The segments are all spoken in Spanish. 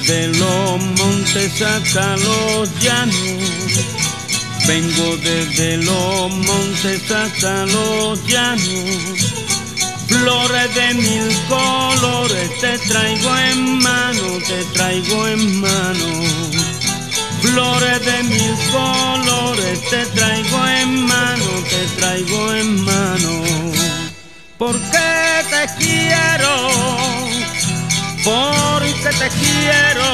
desde los montes hasta los llanos, vengo desde los montes hasta los llanos. Flores de mil colores te traigo en mano, te traigo en mano. Flores de mil colores te traigo en mano, te traigo en mano. Porque te quiero, porque te quiero.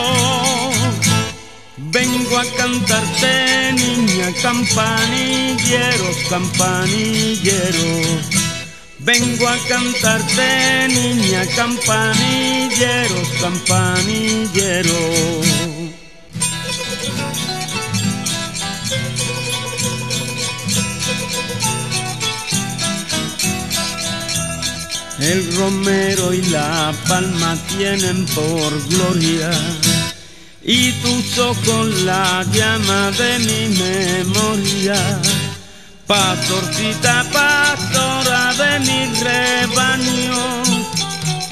Vengo a cantarte, niña, campanilleros, campanilleros. Vengo a cantarte, niña, campanilleros, campanilleros. El romero y la palma tienen por gloria, y tus ojos la llama de mi memoria. Pastorcita, pastora de mi rebaño,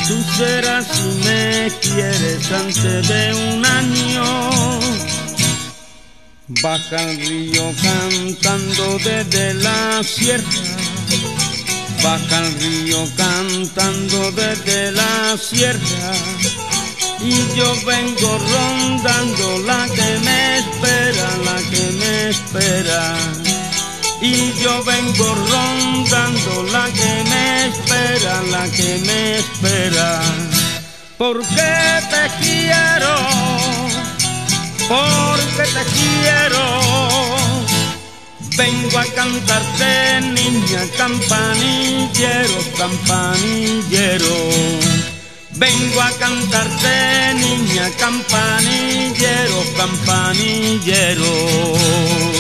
tú serás si me quieres antes de un año. Baja el río cantando desde la sierra, baja el río cantando desde la sierra. Y yo vengo rondando la que me espera, la que me espera. Y yo vengo rondando la que me espera, la que me espera. Porque te quiero, vengo a cantarte, niña, campanilleros, campanilleros. Vengo a cantarte, niña, campanilleros, campanilleros.